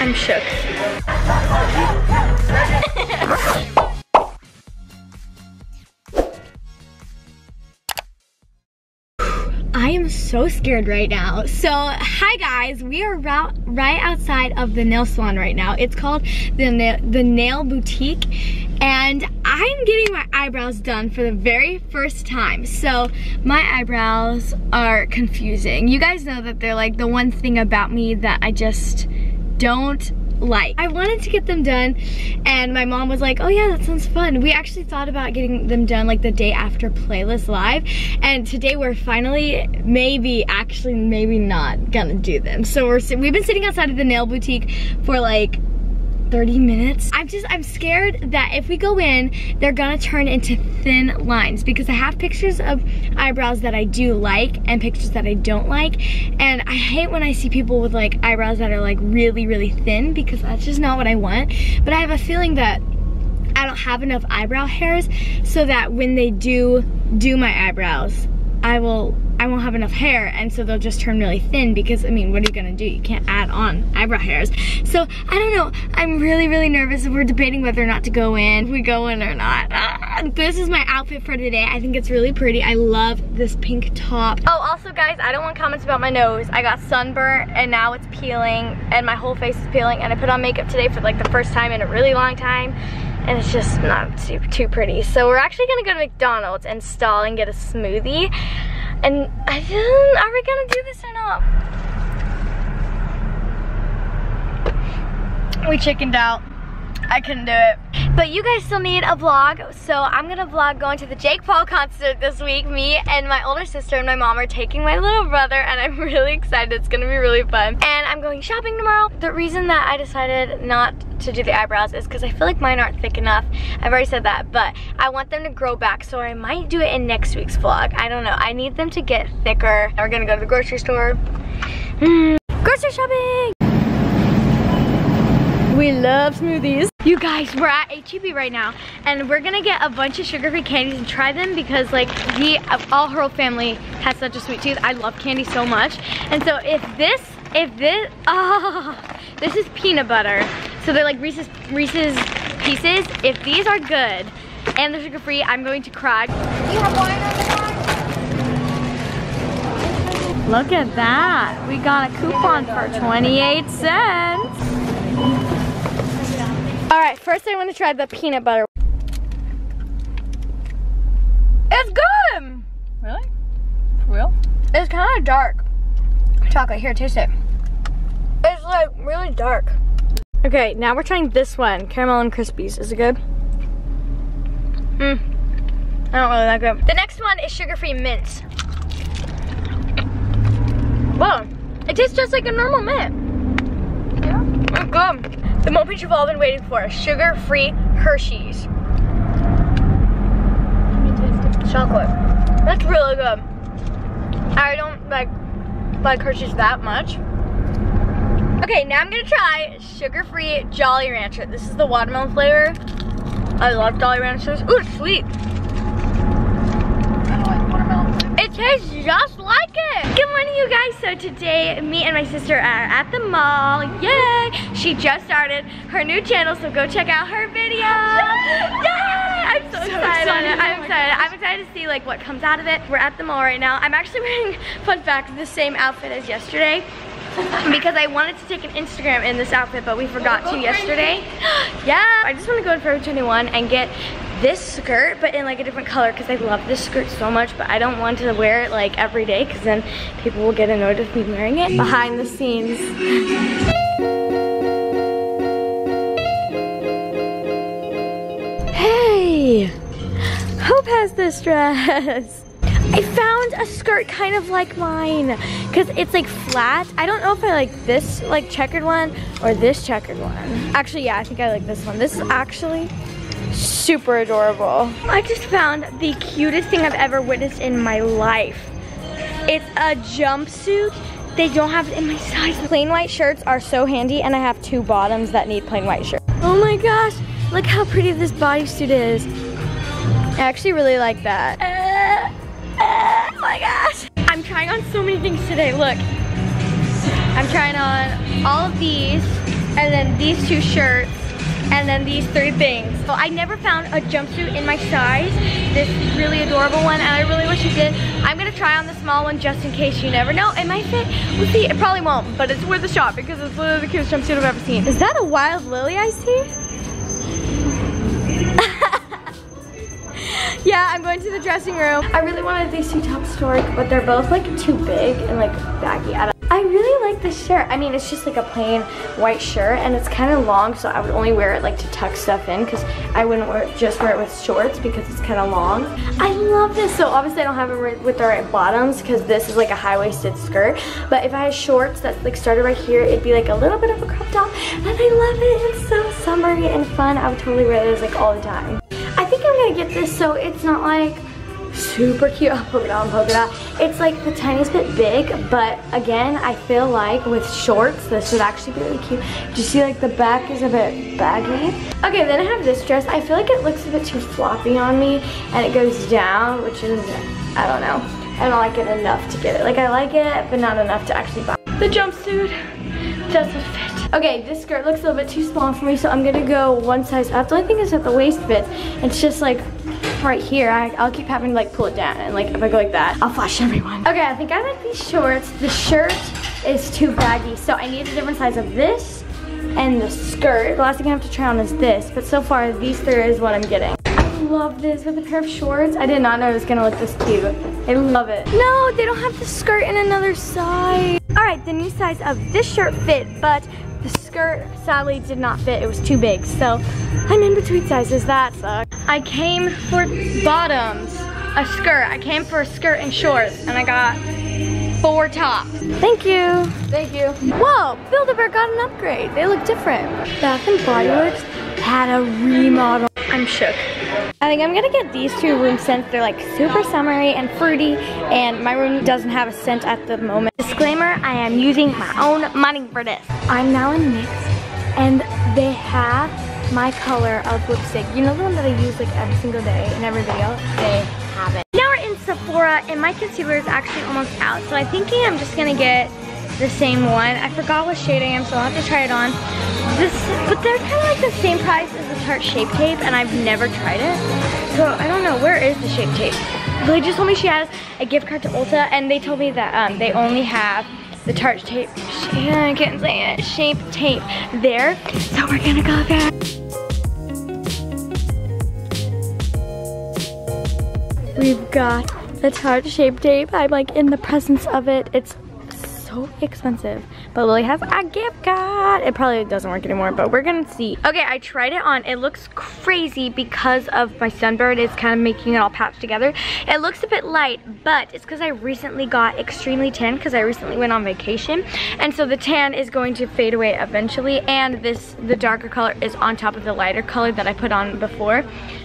I'm shook. I am so scared right now. So, hi guys, we are right outside of the nail salon right now. It's called the Nail Boutique, and I'm getting my eyebrows done for the very first time. So my eyebrows are confusing. You guys know that they're like the one thing about me that I just don't like. I wanted to get them done and my mom was like, oh yeah, that sounds fun. We actually thought about getting them done like the day after Playlist Live, and today we're finally maybe not gonna do them. So we've been sitting outside of the Nail Boutique for like 30 minutes. I'm scared that if we go in, they're gonna turn into thin lines, because I have pictures of eyebrows that I do like and pictures that I don't like, and I hate when I see people with like eyebrows that are like really, really thin, because that's just not what I want. But I have a feeling that I don't have enough eyebrow hairs so that when they do my eyebrows, I won't have enough hair, and so they'll just turn really thin, because I mean, what are you gonna do? You can't add on eyebrow hairs. So I don't know, I'm really, really nervous. We're debating whether or not to go in, if we go in or not. This is my outfit for today. I think it's really pretty. I love this pink top. Oh, also guys, I don't want comments about my nose. I got sunburnt and now it's peeling, and my whole face is peeling, and I put on makeup today for like the first time in a really long time, and it's just not too pretty. So we're actually gonna go to McDonald's and stall and get a smoothie. And I didn't, are we gonna do this or not? We chickened out. I couldn't do it. But you guys still need a vlog, so I'm gonna vlog going to the Jake Paul concert this week. Me and my older sister and my mom are taking my little brother, and I'm really excited. It's gonna be really fun. And I'm going shopping tomorrow. The reason that I decided not to do the eyebrows is because I feel like mine aren't thick enough. I've already said that, but I want them to grow back, so I might do it in next week's vlog. I don't know. I need them to get thicker. We're gonna go to the grocery store. Grocery shopping! We love smoothies. You guys, we're at H-E-B right now, and we're gonna get a bunch of sugar-free candies and try them, because like all her whole family has such a sweet tooth. I love candy so much. And so this is peanut butter. So they're like Reese's Pieces. If these are good and they're sugar-free, I'm going to cry. Do you have wine on the box? Look at that. We got a coupon for 28 cents. All right, first I want to try the peanut butter. It's good! Really? For real? It's kind of dark. Chocolate, here, taste it. It's like really dark. Okay, now we're trying this one, caramel and crispies. Is it good? I don't really like it. The next one is sugar-free mints. Whoa, it tastes just like a normal mint. Yeah, it's good. The moment you've all been waiting for, sugar-free Hershey's. Let me taste it. Chocolate. That's really good. I don't like Hershey's that much. Okay, now I'm gonna try sugar-free Jolly Rancher. This is the watermelon flavor. I love Jolly Ranchers. Ooh, it's sweet. I don't like watermelon flavor. It tastes just like it. Good morning, you guys. So today, me and my sister are at the mall. Yay! She just started her new channel, so go check out her video. Yay! I'm so excited on it. I'm excited. I'm excited to see like what comes out of it. We're at the mall right now. I'm actually wearing, fun fact, the same outfit as yesterday, because I wanted to take an Instagram in this outfit, but we forgot to yesterday. Yeah, I just want to go to Forever 21 and get this skirt, but in like a different color, because I love this skirt so much, but I don't want to wear it like every day, because then people will get annoyed with me wearing it. Behind the scenes. Hey, Hope has this dress. I found a skirt kind of like mine, because it's like flat. I don't know if I like this like checkered one or this checkered one. Actually, yeah, I think I like this one. This is actually super adorable. I just found the cutest thing I've ever witnessed in my life. It's a jumpsuit. They don't have it in my size. Plain white shirts are so handy, and I have two bottoms that need plain white shirts. Oh my gosh, look how pretty this bodysuit is. I actually really like that. Oh my gosh. I'm trying on so many things today, look. I'm trying on all of these, and then these two shirts, and then these three things. So I never found a jumpsuit in my size. This really adorable one, and I really wish it did. I'm gonna try on the small one just in case. You never know, it might fit. We'll see, it probably won't, but it's worth a shot because it's literally the cutest jumpsuit I've ever seen. Is that a wild lily I see? Yeah, I'm going to the dressing room. I really wanted these two tops to work, but they're both like too big and like baggy. I really like this shirt. I mean, it's just like a plain white shirt and it's kind of long, so I would only wear it like to tuck stuff in because I wouldn't just wear it with shorts because it's kind of long. I love this. So obviously I don't have it with the right bottoms because this is like a high-waisted skirt, but if I had shorts that like started right here, it'd be like a little bit of a crop top, and I love it. It's so summery and fun. I would totally wear this like all the time. I think I'm gonna get this so it's not like super cute. Oh, polka dot, polka dot. It's like the tiniest bit big, but again, I feel like with shorts, this would actually be really cute. Do you see like the back is a bit baggy? Okay, then I have this dress. I feel like it looks a bit too floppy on me and it goes down, which is, I don't know. I don't like it enough to get it. Like I like it, but not enough to actually buy. The jumpsuit doesn't fit. Okay, this skirt looks a little bit too small for me, so I'm gonna go one size up. The only thing is that the waist fits. It's just like right here. I'll keep having to like pull it down, and like if I go like that, I'll flash everyone. Okay, I think I like these shorts. The shirt is too baggy, so I need a different size of this and the skirt. The last thing I have to try on is this, but so far these three is what I'm getting. I love this with a pair of shorts. I did not know it was gonna look this cute. I love it. No, they don't have the skirt in another size. All right, the new size of this shirt fit, but the skirt sadly did not fit, it was too big, so I'm in between sizes, that sucks. I came for bottoms, a skirt. I came for a skirt and shorts, and I got four tops. Thank you. Thank you. Whoa, Build-A-Bear got an upgrade. They look different. Bath and Body Works had a remodel. I'm shook. I think I'm gonna get these two room scents. They're like super summery and fruity, and my room doesn't have a scent at the moment. Disclaimer, I am using my own money for this. I'm now in NYX, and they have my color of lipstick. You know the one that I use like every single day and everybody else? They have it. Now we're in Sephora, and my concealer is actually almost out, so I'm thinking I'm just gonna get the same one. I forgot what shade I am, so I'll have to try it on. But they're kind of like the same price as the Tarte Shape Tape, and I've never tried it, so I don't know, where is the Shape Tape? They just told me she has a gift card to Ulta, and they told me that they only have the Tarte Tape, I can't say it, Shape Tape there, so we're gonna go there. We've got the Tarte Shape Tape. I'm like in the presence of it. It's so expensive, but Lily has a gift card. It probably doesn't work anymore, but we're gonna see. Okay, I tried it on. It looks crazy because of my sunburn. It's kind of making it all patched together. It looks a bit light, but it's because I recently got extremely tan because I recently went on vacation, and so the tan is going to fade away eventually, and the darker color is on top of the lighter color that I put on before.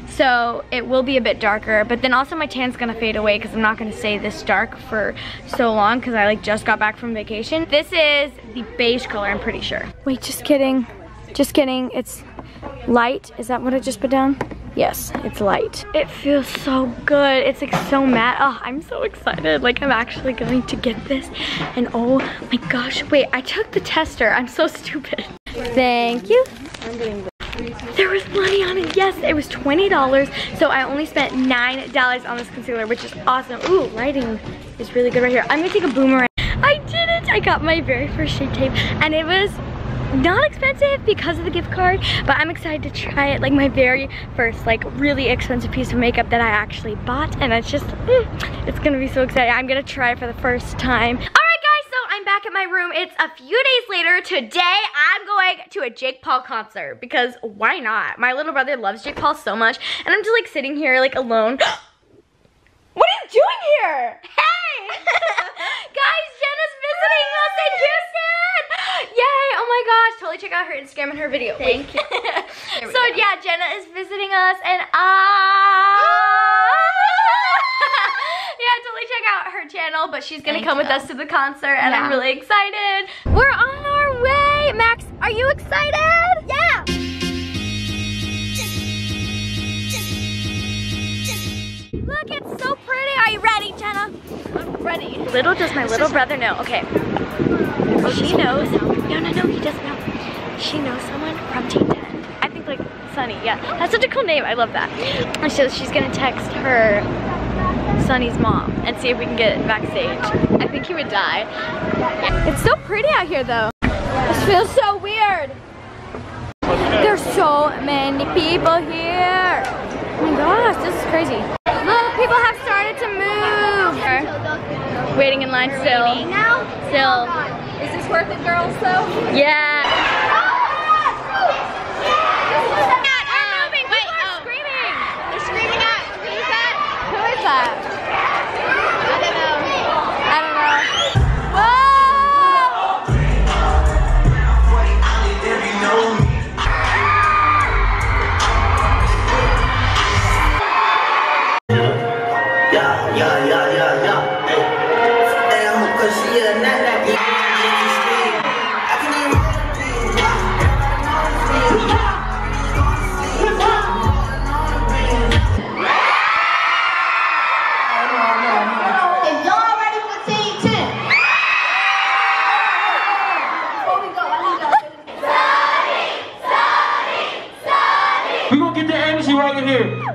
So it will be a bit darker, but then also my tan's gonna fade away because I'm not gonna stay this dark for so long because I like just got back from vacation. This is the beige color, I'm pretty sure. Wait, just kidding. Just kidding, it's light. Is that what I just put down? Yes, it's light. It feels so good. It's like so matte. Oh, I'm so excited. Like I'm actually going to get this. And oh my gosh, wait, I took the tester. I'm so stupid. Thank you. I'm getting this. There was money on it, yes, it was $20, so I only spent $9 on this concealer, which is awesome. Ooh, lighting is really good right here. I'm gonna take a boomerang. I did it! I got my very first Shape Tape, and it was not expensive because of the gift card, but I'm excited to try it, like my very first like really expensive piece of makeup that I actually bought, and it's just, it's gonna be so exciting. I'm gonna try it for the first time. Back at my room. It's a few days later. Today I'm going to a Jake Paul concert because why not? My little brother loves Jake Paul so much, and I'm just like sitting here like alone. What are you doing here? Hey! Guys, Jenna's visiting us in Houston! Yay! Oh my gosh, totally check out her Instagram and her video. Thank you. So go. Yeah, Jenna is visiting us, and yeah, totally check out her channel, but she's gonna come with us to the concert, and I'm really excited. We're on our way. Max, are you excited? Yeah. Look, it's so pretty. Are you ready, Jenna? I'm ready. Little does my little brother know. Okay. She knows. No, he doesn't know. she knows someone from Team Ten. I think like Sunny, yeah. That's such a cool name, I love that. And so she's gonna text her Sunny's mom and see if we can get backstage. I think he would die. It's so pretty out here though. This feels so weird. There's so many people here. Oh my gosh, this is crazy. Look, people have started to move. Waiting in line still. Still. Is this worth it, girls, though? Yeah. They're moving. People are screaming. They're screaming at, who is that?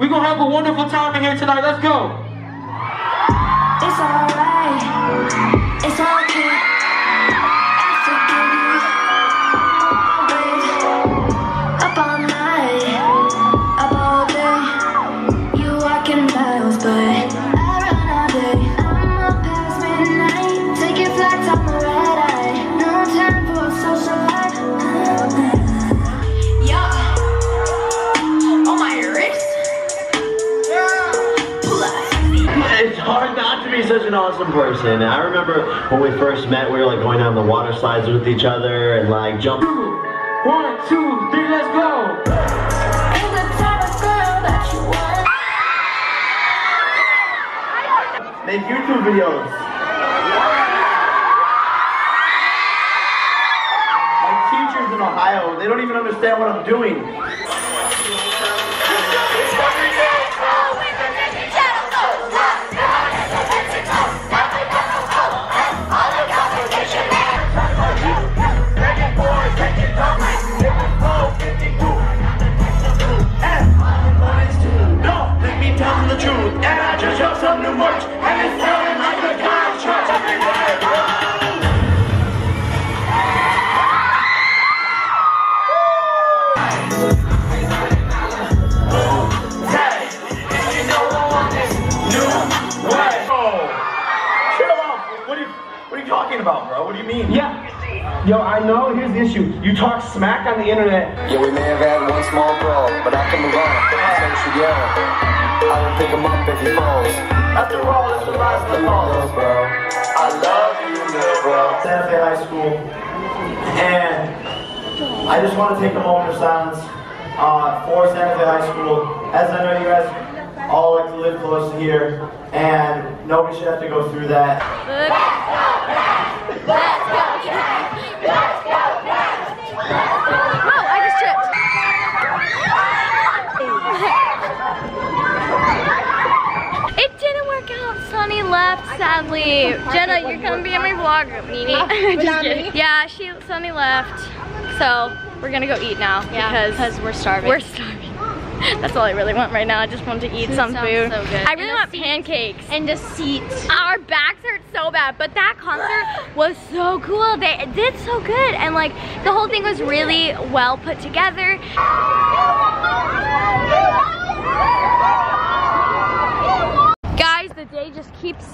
We're gonna have a wonderful time in here tonight. Let's go. It's alright. It's okay. I forgive you. Wait up all night, up all day. You walking miles, but I run all day. I'm up past midnight, taking flights on the red eye. No time for a social life. Yeah. Such an awesome person. I remember when we first met, we were like going down the water slides with each other and like jumping. 1, 2, 3, let's go. And the type of girl that you want. Make YouTube videos. My teachers in Ohio, they don't even understand what I'm doing. Yo, I know, here's the issue. You talk smack on the internet. Yeah, we may have had one small brawl, but I can move on. So she yelled. I will pick him up if he falls. After all, it's the last of all those, bro. I love you, little bro. Santa Fe High School. And I just want to take a moment of silence for Santa Fe High School. As I know you guys all like to live close to here, and nobody should have to go through that. Let's go, Jack! Let's go, Jack! Whoa, I just tripped. It didn't work out. Sunny left, sadly. Jenna, you're gonna be in my vlog, Nene. Just kidding. Yeah, Sunny left. So we're gonna go eat now because we're starving. We're starving. That's all I really want right now. I just want to eat some food. So good. I really want pancakes. And a seat. Our backs hurt so bad, but that concert was so cool. They did so good. And like, the whole thing was really well put together. Guys, the day just keeps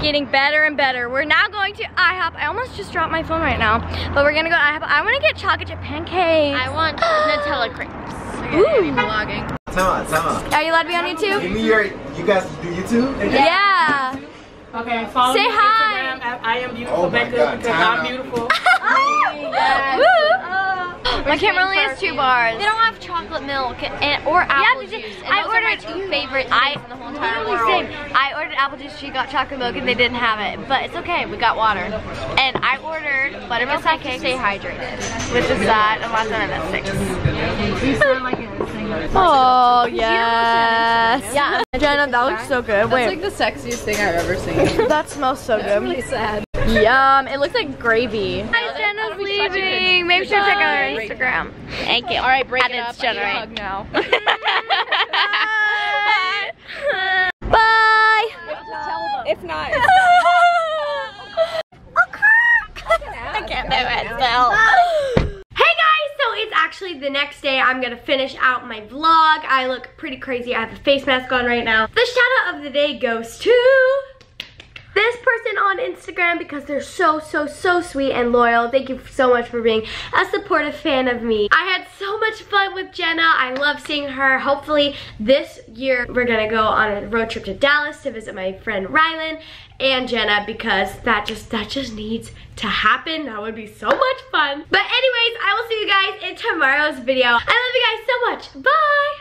getting better and better. We're now going to IHOP. I almost just dropped my phone right now, but we're gonna go to IHOP. I wanna get chocolate chip pancakes. I want Nutella crepes. Ooh. Time out. Are you allowed to be on YouTube? Give me your, you guys do YouTube? Yeah. Okay, follow me on Instagram at I am beautiful Becca because I'm beautiful. My camera only has 2 bars. They don't have chocolate milk or apple juice. And I ordered my 2 favorite things in the whole entire world. Same. I ordered apple juice, she got chocolate milk, and they didn't have it. But it's okay, we got water. And I ordered buttermilk pancakes. Stay hydrated. With the side and mozzarella sticks. You sound like a singer. Oh, yes. Yeah. Jenna, that looks so good. Wait. That's like the sexiest thing I've ever seen. That smells so good. That's really sad. Yum. It looks like gravy. Hi, Jenna's leaving. judging. Make sure to check out our Instagram. Thank you. All right, break it up. Hug now. Bye. Bye. Bye. You have to tell them. It's not. I can't do it still. Hey guys, so it's actually the next day. I'm gonna finish out my vlog. I look pretty crazy. I have a face mask on right now. The shout out of the day goes to this person on Instagram because they're so sweet and loyal. Thank you so much for being a supportive fan of me. I had so much fun with Jenna. I love seeing her. Hopefully this year we're gonna go on a road trip to Dallas to visit my friend Ryland and Jenna because that just needs to happen. That would be so much fun. But anyways, I will see you guys in tomorrow's video. I love you guys so much. Bye!